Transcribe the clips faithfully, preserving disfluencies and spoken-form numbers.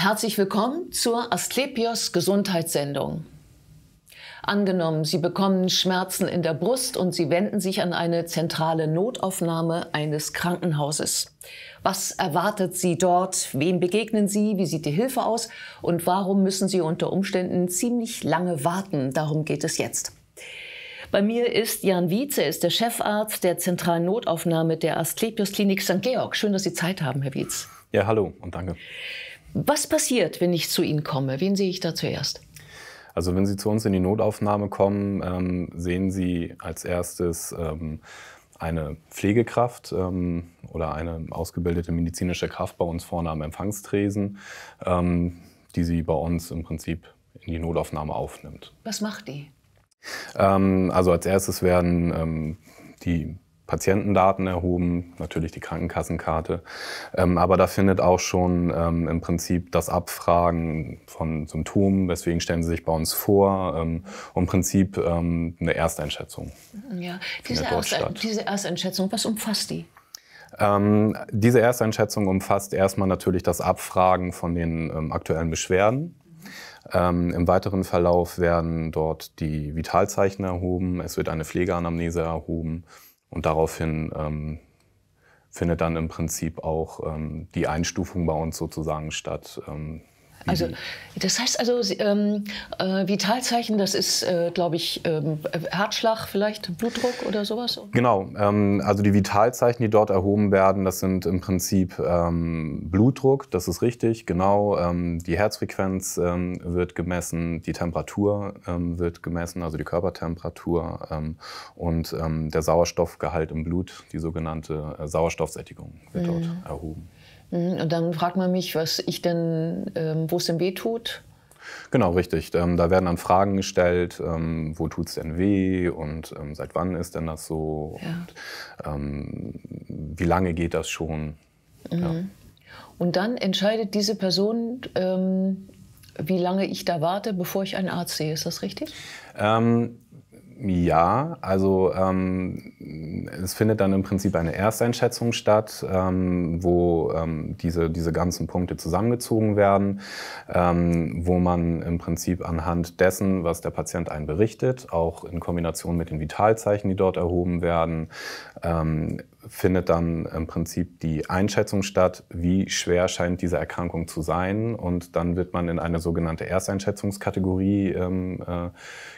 Herzlich willkommen zur Asklepios Gesundheitssendung. Angenommen, Sie bekommen Schmerzen in der Brust und Sie wenden sich an eine zentrale Notaufnahme eines Krankenhauses. Was erwartet Sie dort? Wem begegnen Sie? Wie sieht die Hilfe aus? Und warum müssen Sie unter Umständen ziemlich lange warten? Darum geht es jetzt. Bei mir ist Jan Wietz, er ist der Chefarzt der zentralen Notaufnahme der Asklepios Klinik Sankt Georg. Schön, dass Sie Zeit haben, Herr Wietz. Ja, hallo und danke. Was passiert, wenn ich zu Ihnen komme? Wen sehe ich da zuerst? Also wenn Sie zu uns in die Notaufnahme kommen, ähm, sehen Sie als erstes ähm, eine Pflegekraft ähm, oder eine ausgebildete medizinische Kraft bei uns vorne am Empfangstresen, ähm, die Sie bei uns im Prinzip in die Notaufnahme aufnimmt. Was macht die? Ähm, also als erstes werden ähm, die Patientendaten erhoben, natürlich die Krankenkassenkarte, ähm, aber da findet auch schon ähm, im Prinzip das Abfragen von Symptomen, weswegen stellen Sie sich bei uns vor, ähm, und im Prinzip ähm, eine Ersteinschätzung. Ja, diese, Erste, diese Ersteinschätzung, was umfasst die? Ähm, diese Ersteinschätzung umfasst erstmal natürlich das Abfragen von den ähm, aktuellen Beschwerden. Ähm, im weiteren Verlauf werden dort die Vitalzeichen erhoben, es wird eine Pflegeanamnese erhoben. Und daraufhin ähm, findet dann im Prinzip auch ähm, die Einstufung bei uns sozusagen statt. Ähm, also das heißt also ähm, äh, Vitalzeichen, das ist, äh, glaube ich, ähm, Herzschlag vielleicht, Blutdruck oder sowas? Genau, ähm, also die Vitalzeichen, die dort erhoben werden, das sind im Prinzip ähm, Blutdruck, das ist richtig, genau. Ähm, die Herzfrequenz ähm, wird gemessen, die Temperatur ähm, wird gemessen, also die Körpertemperatur ähm, und ähm, der Sauerstoffgehalt im Blut, die sogenannte äh, Sauerstoffsättigung wird mhm. dort erhoben. Und dann fragt man mich, was ich denn, ähm, wo es denn weh tut? Genau, richtig. Ähm, da werden dann Fragen gestellt, ähm, wo tut es denn weh und ähm, seit wann ist denn das so? Ja. Und, ähm, wie lange geht das schon? Mhm. Ja. Und dann entscheidet diese Person, ähm, wie lange ich da warte, bevor ich einen Arzt sehe. Ist das richtig? Ähm, Ja, also ähm, es findet dann im Prinzip eine Ersteinschätzung statt, ähm, wo ähm, diese, diese ganzen Punkte zusammengezogen werden, ähm, wo man im Prinzip anhand dessen, was der Patient einem berichtet, auch in Kombination mit den Vitalzeichen, die dort erhoben werden, ähm, findet dann im Prinzip die Einschätzung statt, wie schwer scheint diese Erkrankung zu sein. Und dann wird man in eine sogenannte Ersteinschätzungskategorie ähm, äh,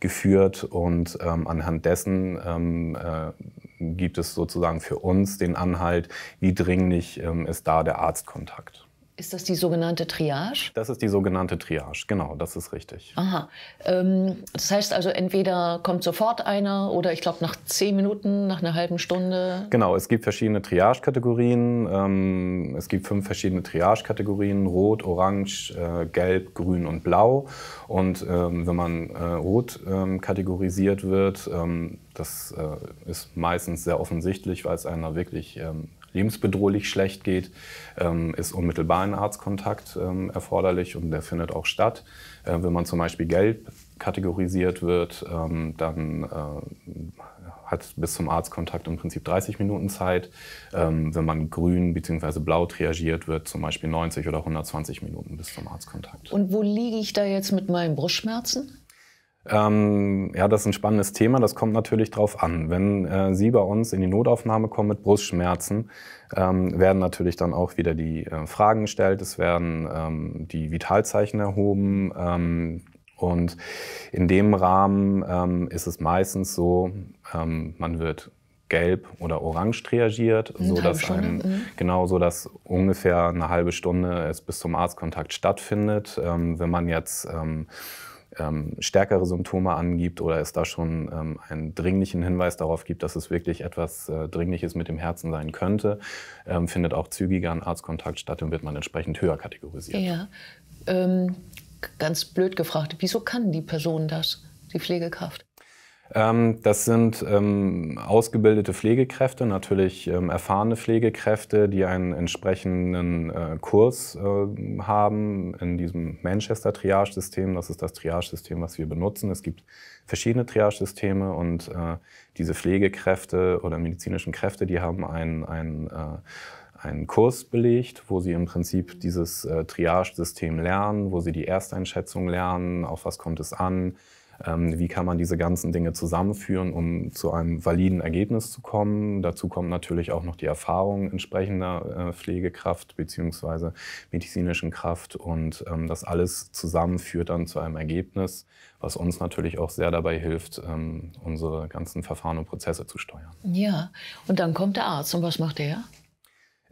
geführt und ähm, anhand dessen ähm, äh, gibt es sozusagen für uns den Anhalt, wie dringlich ähm, ist da der Arztkontakt. Ist das die sogenannte Triage? Das ist die sogenannte Triage, genau, das ist richtig. Aha, ähm, das heißt also entweder kommt sofort einer oder ich glaube nach zehn Minuten, nach einer halben Stunde? Genau, es gibt verschiedene Triage-Kategorien, ähm, es gibt fünf verschiedene Triage-Kategorien, rot, orange, äh, gelb, grün und blau. Und ähm, wenn man äh, rot ähm, kategorisiert wird, ähm, das äh, ist meistens sehr offensichtlich, weil es einer wirklich ähm, lebensbedrohlich schlecht geht, ist unmittelbar ein Arztkontakt erforderlich und der findet auch statt. Wenn man zum Beispiel gelb kategorisiert wird, dann hat bis zum Arztkontakt im Prinzip dreißig Minuten Zeit. Wenn man grün bzw. blau triagiert wird, zum Beispiel neunzig oder hundertzwanzig Minuten bis zum Arztkontakt. Und wo liege ich da jetzt mit meinen Brustschmerzen? Ähm, ja, das ist ein spannendes Thema, das kommt natürlich drauf an. Wenn äh, Sie bei uns in die Notaufnahme kommen mit Brustschmerzen, ähm, werden natürlich dann auch wieder die äh, Fragen gestellt, es werden ähm, die Vitalzeichen erhoben ähm, und in dem Rahmen ähm, ist es meistens so, ähm, man wird gelb oder orange triagiert, so dass ein, genau, so dass ungefähr eine halbe Stunde es bis zum Arztkontakt stattfindet. Ähm, wenn man jetzt ähm, Ähm, stärkere Symptome angibt oder es da schon ähm, einen dringlichen Hinweis darauf gibt, dass es wirklich etwas äh, Dringliches mit dem Herzen sein könnte, ähm, findet auch zügiger ein Arztkontakt statt und wird man entsprechend höher kategorisiert. Ja, ähm, ganz blöd gefragt, wieso kann die Person das, die Pflegekraft? Das sind ähm, ausgebildete Pflegekräfte, natürlich ähm, erfahrene Pflegekräfte, die einen entsprechenden äh, Kurs äh, haben in diesem Manchester-Triage-System. Das ist das Triage-System, was wir benutzen. Es gibt verschiedene Triage-Systeme und äh, diese Pflegekräfte oder medizinischen Kräfte, die haben einen, einen äh, einen Kurs belegt, wo sie im Prinzip dieses äh, Triage-System lernen, wo sie die Ersteinschätzung lernen, auf was kommt es an, ähm, wie kann man diese ganzen Dinge zusammenführen, um zu einem validen Ergebnis zu kommen. Dazu kommt natürlich auch noch die Erfahrung entsprechender äh, Pflegekraft bzw. medizinischen Kraft, und ähm, das alles zusammen führt dann zu einem Ergebnis, was uns natürlich auch sehr dabei hilft, ähm, unsere ganzen Verfahren und Prozesse zu steuern. Ja, und dann kommt der Arzt, und was macht der?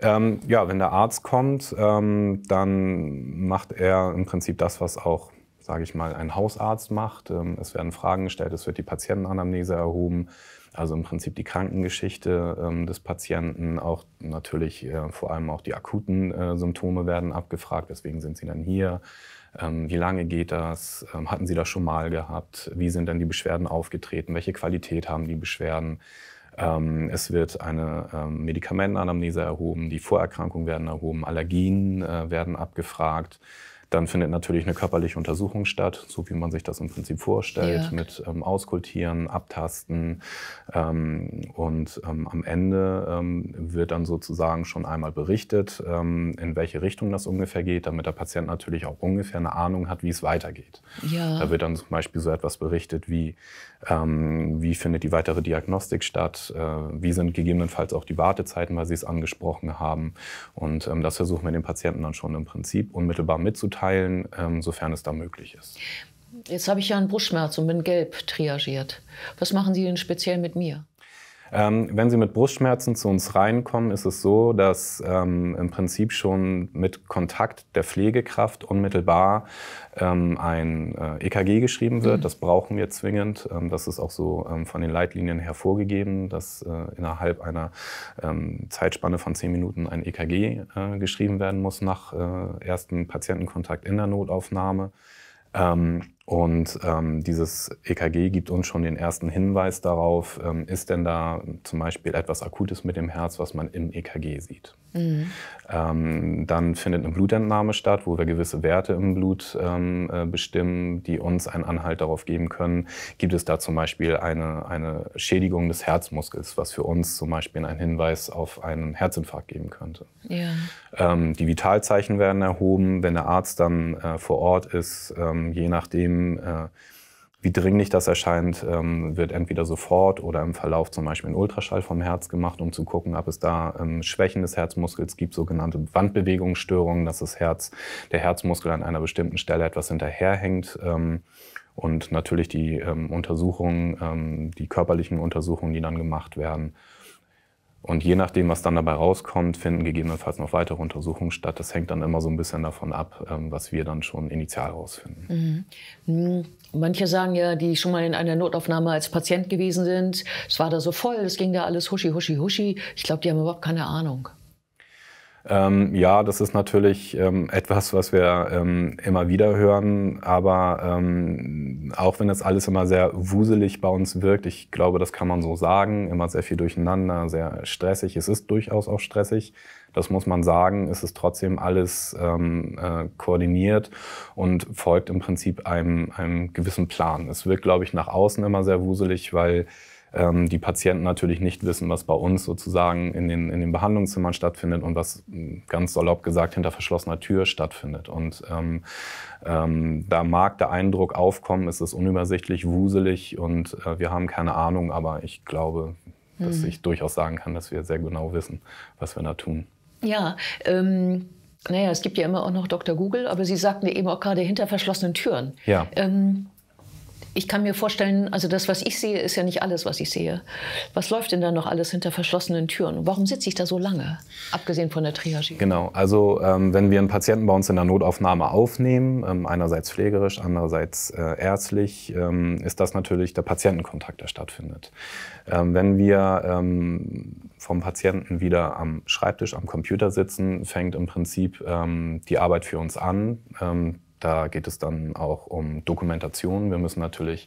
Ähm, ja, wenn der Arzt kommt, ähm, dann macht er im Prinzip das, was auch, sage ich mal, ein Hausarzt macht. Ähm, es werden Fragen gestellt, es wird die Patientenanamnese erhoben, also im Prinzip die Krankengeschichte ähm, des Patienten, auch natürlich äh, vor allem auch die akuten äh, Symptome werden abgefragt, weswegen sind sie dann hier, ähm, wie lange geht das, ähm, hatten sie das schon mal gehabt, wie sind dann die Beschwerden aufgetreten, welche Qualität haben die Beschwerden. Ähm, es wird eine ähm, Medikamentenanamnese erhoben, die Vorerkrankungen werden erhoben, Allergien äh, werden abgefragt. Dann findet natürlich eine körperliche Untersuchung statt, so wie man sich das im Prinzip vorstellt, ja, mit ähm, Auskultieren, Abtasten. Ähm, und ähm, am Ende ähm, wird dann sozusagen schon einmal berichtet, ähm, in welche Richtung das ungefähr geht, damit der Patient natürlich auch ungefähr eine Ahnung hat, wie es weitergeht. Ja. Da wird dann zum Beispiel so etwas berichtet wie, ähm, wie findet die weitere Diagnostik statt, äh, wie sind gegebenenfalls auch die Wartezeiten, weil Sie es angesprochen haben. Und ähm, das versuchen wir den Patienten dann schon im Prinzip unmittelbar mitzuteilen, teilen, sofern es da möglich ist. Jetzt habe ich ja einen Brustschmerz und bin gelb triagiert. Was machen Sie denn speziell mit mir? Ähm, wenn Sie mit Brustschmerzen zu uns reinkommen, ist es so, dass ähm, im Prinzip schon mit Kontakt der Pflegekraft unmittelbar ähm, ein äh, E K G geschrieben wird. Mhm. Das brauchen wir zwingend. Ähm, das ist auch so ähm, von den Leitlinien hervorgegeben, dass äh, innerhalb einer ähm, Zeitspanne von zehn Minuten ein E K G äh, geschrieben werden muss nach äh, ersten Patientenkontakt in der Notaufnahme. Ähm, und ähm, dieses E K G gibt uns schon den ersten Hinweis darauf, ähm, ist denn da zum Beispiel etwas Akutes mit dem Herz, was man im E K G sieht. Mhm. Ähm, dann findet eine Blutentnahme statt, wo wir gewisse Werte im Blut ähm, äh, bestimmen, die uns einen Anhalt darauf geben können. Gibt es da zum Beispiel eine, eine Schädigung des Herzmuskels, was für uns zum Beispiel einen Hinweis auf einen Herzinfarkt geben könnte. Ja. Ähm, die Vitalzeichen werden erhoben, wenn der Arzt dann äh, vor Ort ist, ähm, je nachdem, wie dringlich das erscheint, wird entweder sofort oder im Verlauf zum Beispiel ein Ultraschall vom Herz gemacht, um zu gucken, ob es da Schwächen des Herzmuskels gibt, sogenannte Wandbewegungsstörungen, dass das Herz, der Herzmuskel an einer bestimmten Stelle etwas hinterherhängt. Und natürlich die Untersuchungen, die körperlichen Untersuchungen, die dann gemacht werden. Und je nachdem, was dann dabei rauskommt, finden gegebenenfalls noch weitere Untersuchungen statt. Das hängt dann immer so ein bisschen davon ab, was wir dann schon initial rausfinden. Mhm. Manche sagen ja, die schon mal in einer Notaufnahme als Patient gewesen sind, es war da so voll, es ging da alles huschi, huschi, huschi. Ich glaube, die haben überhaupt keine Ahnung. Ähm, ja, das ist natürlich ähm, etwas, was wir ähm, immer wieder hören, aber ähm, auch wenn das alles immer sehr wuselig bei uns wirkt, ich glaube, das kann man so sagen, immer sehr viel durcheinander, sehr stressig, es ist durchaus auch stressig, das muss man sagen, es ist trotzdem alles ähm, äh, koordiniert und folgt im Prinzip einem, einem gewissen Plan. Es wirkt, glaube ich, nach außen immer sehr wuselig, weil die Patienten natürlich nicht wissen, was bei uns sozusagen in den, in den Behandlungszimmern stattfindet und was ganz salopp gesagt hinter verschlossener Tür stattfindet. Und ähm, ähm, da mag der Eindruck aufkommen, es ist unübersichtlich, wuselig und äh, wir haben keine Ahnung, aber ich glaube, hm. dass ich durchaus sagen kann, dass wir sehr genau wissen, was wir da tun. Ja, ähm, naja, es gibt ja immer auch noch Doktor Google, aber Sie sagten ja eben auch gerade hinter verschlossenen Türen. Ja. Ähm, Ich kann mir vorstellen, also das, was ich sehe, ist ja nicht alles, was ich sehe. Was läuft denn da noch alles hinter verschlossenen Türen? Und warum sitze ich da so lange, abgesehen von der Triage? Genau, also ähm, wenn wir einen Patienten bei uns in der Notaufnahme aufnehmen, ähm, einerseits pflegerisch, andererseits äh, ärztlich, ähm, ist das natürlich der Patientenkontakt, der stattfindet. Ähm, wenn wir ähm, vom Patienten wieder am Schreibtisch, am Computer sitzen, fängt im Prinzip ähm, die Arbeit für uns an. Ähm, Da geht es dann auch um Dokumentation. Wir müssen natürlich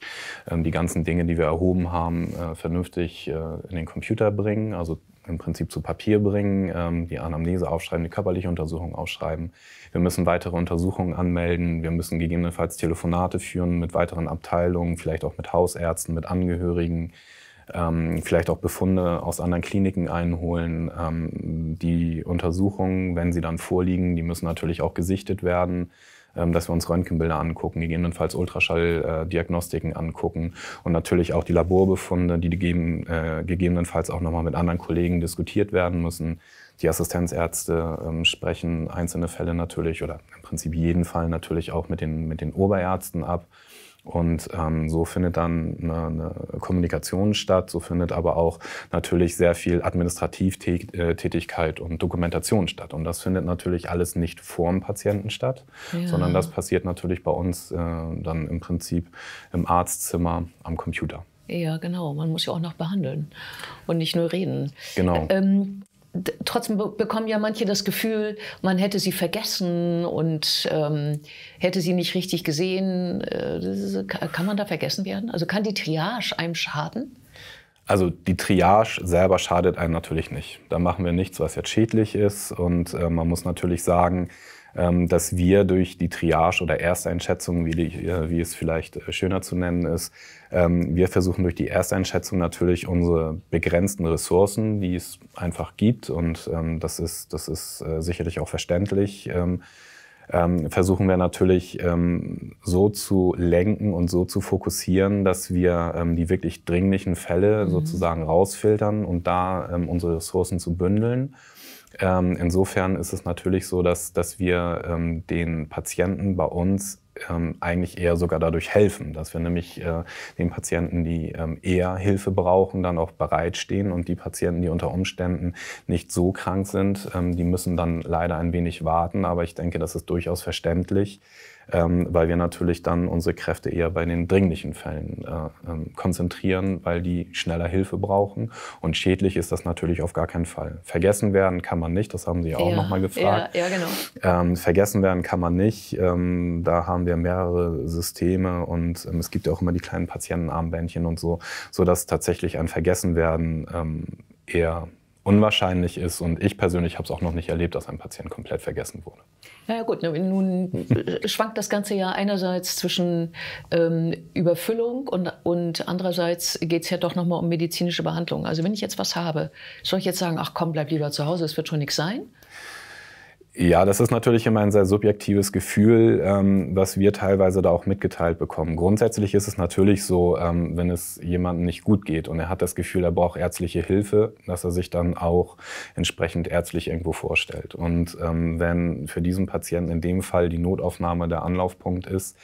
ähm, die ganzen Dinge, die wir erhoben haben, äh, vernünftig äh, in den Computer bringen, also im Prinzip zu Papier bringen, ähm, die Anamnese aufschreiben, die körperliche Untersuchung aufschreiben. Wir müssen weitere Untersuchungen anmelden. Wir müssen gegebenenfalls Telefonate führen mit weiteren Abteilungen, vielleicht auch mit Hausärzten, mit Angehörigen. ähm, vielleicht auch Befunde aus anderen Kliniken einholen. Ähm, die Untersuchungen, wenn sie dann vorliegen, die müssen natürlich auch gesichtet werden, ähm, dass wir uns Röntgenbilder angucken, gegebenenfalls Ultraschalldiagnostiken äh, angucken und natürlich auch die Laborbefunde, die gegeben, äh, gegebenenfalls auch nochmal mit anderen Kollegen diskutiert werden müssen. Die Assistenzärzte ähm, sprechen einzelne Fälle natürlich oder im Prinzip jeden Fall natürlich auch mit den, mit den Oberärzten ab. Und ähm, so findet dann eine, eine Kommunikation statt, so findet aber auch natürlich sehr viel Administrativtätigkeit und Dokumentation statt. Und das findet natürlich alles nicht vorm Patienten statt, ja, sondern das passiert natürlich bei uns äh, dann im Prinzip im Arztzimmer am Computer. Ja, genau. Man muss ja auch noch behandeln und nicht nur reden. Genau. Ähm Trotzdem bekommen ja manche das Gefühl, man hätte sie vergessen und ähm, hätte sie nicht richtig gesehen. Äh, kann man da vergessen werden? Also kann die Triage einem schaden? Also die Triage selber schadet einem natürlich nicht. Da machen wir nichts, was jetzt schädlich ist. Und äh, man muss natürlich sagen, ähm, dass wir durch die Triage oder Ersteinschätzung, wie, die, äh, wie es vielleicht schöner zu nennen ist, wir versuchen durch die Ersteinschätzung natürlich unsere begrenzten Ressourcen, die es einfach gibt, und ähm, das ist, das ist äh, sicherlich auch verständlich, ähm, ähm, versuchen wir natürlich ähm, so zu lenken und so zu fokussieren, dass wir ähm, die wirklich dringlichen Fälle mhm. sozusagen rausfiltern und da ähm, unsere Ressourcen zu bündeln. Ähm, insofern ist es natürlich so, dass, dass wir ähm, den Patienten bei uns Ähm, eigentlich eher sogar dadurch helfen, dass wir nämlich äh, den Patienten, die ähm, eher Hilfe brauchen, dann auch bereitstehen, und die Patienten, die unter Umständen nicht so krank sind, ähm, die müssen dann leider ein wenig warten. Aber ich denke, das ist durchaus verständlich, ähm, weil wir natürlich dann unsere Kräfte eher bei den dringlichen Fällen äh, ähm, konzentrieren, weil die schneller Hilfe brauchen. Und schädlich ist das natürlich auf gar keinen Fall. Vergessen werden kann man nicht, das haben Sie ja auch nochmal gefragt. Ja, ja, genau. Ähm, vergessen werden kann man nicht. Ähm, da haben wir mehrere Systeme, und ähm, es gibt ja auch immer die kleinen Patientenarmbändchen und so, sodass tatsächlich ein Vergessenwerden ähm, eher unwahrscheinlich ist. Und ich persönlich habe es auch noch nicht erlebt, dass ein Patient komplett vergessen wurde. Na ja, gut, nun schwankt das Ganze ja einerseits zwischen ähm, Überfüllung und, und andererseits geht es ja doch nochmal um medizinische Behandlung. Also wenn ich jetzt was habe, soll ich jetzt sagen, ach komm, bleib lieber zu Hause, es wird schon nichts sein? Ja, das ist natürlich immer ein sehr subjektives Gefühl, ähm, was wir teilweise da auch mitgeteilt bekommen. Grundsätzlich ist es natürlich so, ähm, wenn es jemandem nicht gut geht und er hat das Gefühl, er braucht ärztliche Hilfe, dass er sich dann auch entsprechend ärztlich irgendwo vorstellt. Und ähm, wenn für diesen Patienten in dem Fall die Notaufnahme der Anlaufpunkt ist,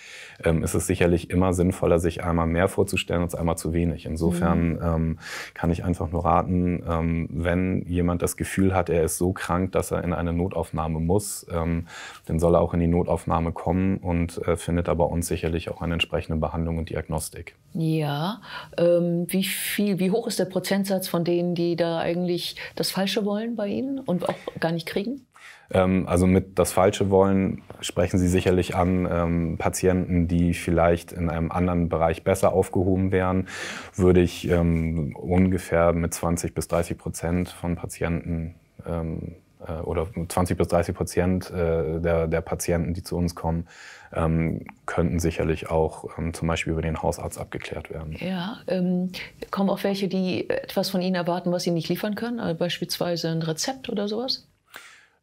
ähm, ist es sicherlich immer sinnvoller, sich einmal mehr vorzustellen als einmal zu wenig. Insofern mhm. ähm, kann ich einfach nur raten, ähm, wenn jemand das Gefühl hat, er ist so krank, dass er in eine Notaufnahme muss, ähm, dann soll er auch in die Notaufnahme kommen und äh, findet da bei uns sicherlich auch eine entsprechende Behandlung und Diagnostik. Ja, ähm, wie viel, wie hoch ist der Prozentsatz von denen, die da eigentlich das Falsche wollen bei Ihnen und auch gar nicht kriegen? Ähm, also mit das Falsche wollen sprechen Sie sicherlich an ähm, Patienten, die vielleicht in einem anderen Bereich besser aufgehoben wären, würde ich ähm, ungefähr mit zwanzig bis dreißig Prozent von Patienten ähm, oder zwanzig bis dreißig Prozent der, der Patienten, die zu uns kommen, ähm, könnten sicherlich auch ähm, zum Beispiel über den Hausarzt abgeklärt werden. Ja, ähm, kommen auch welche, die etwas von Ihnen erwarten, was Sie nicht liefern können, also beispielsweise ein Rezept oder sowas?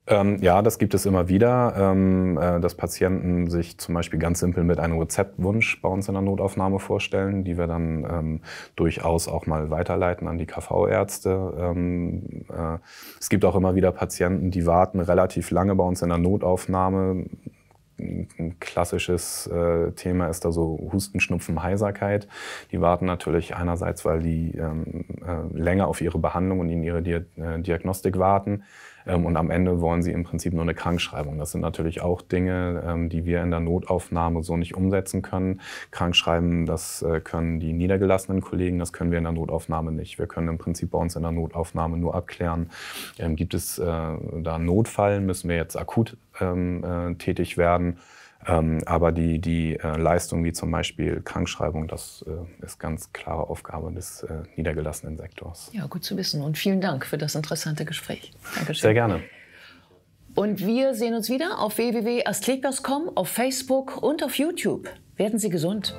Ähm, ja, das gibt es immer wieder, ähm, äh, dass Patienten sich zum Beispiel ganz simpel mit einem Rezeptwunsch bei uns in der Notaufnahme vorstellen, die wir dann ähm, durchaus auch mal weiterleiten an die K V-Ärzte. Ähm, äh, es gibt auch immer wieder Patienten, die warten relativ lange bei uns in der Notaufnahme. Ein klassisches äh, Thema ist da so Husten, Schnupfen, Heiserkeit. Die warten natürlich einerseits, weil die ähm, äh, länger auf ihre Behandlung und in ihre Di äh, Diagnostik warten. Und am Ende wollen sie im Prinzip nur eine Krankschreibung. Das sind natürlich auch Dinge, die wir in der Notaufnahme so nicht umsetzen können. Krankschreiben, das können die niedergelassenen Kollegen, das können wir in der Notaufnahme nicht. Wir können im Prinzip bei uns in der Notaufnahme nur abklären, gibt es da einen Notfall, müssen wir jetzt akut tätig werden. Ähm, aber die, die äh, Leistung wie zum Beispiel Krankschreibung, das äh, ist ganz klare Aufgabe des äh, niedergelassenen Sektors. Ja, gut zu wissen. Und vielen Dank für das interessante Gespräch. Dankeschön. Sehr gerne. Und wir sehen uns wieder auf w w w punkt asklepios punkt com, auf Facebook und auf YouTube. Werden Sie gesund!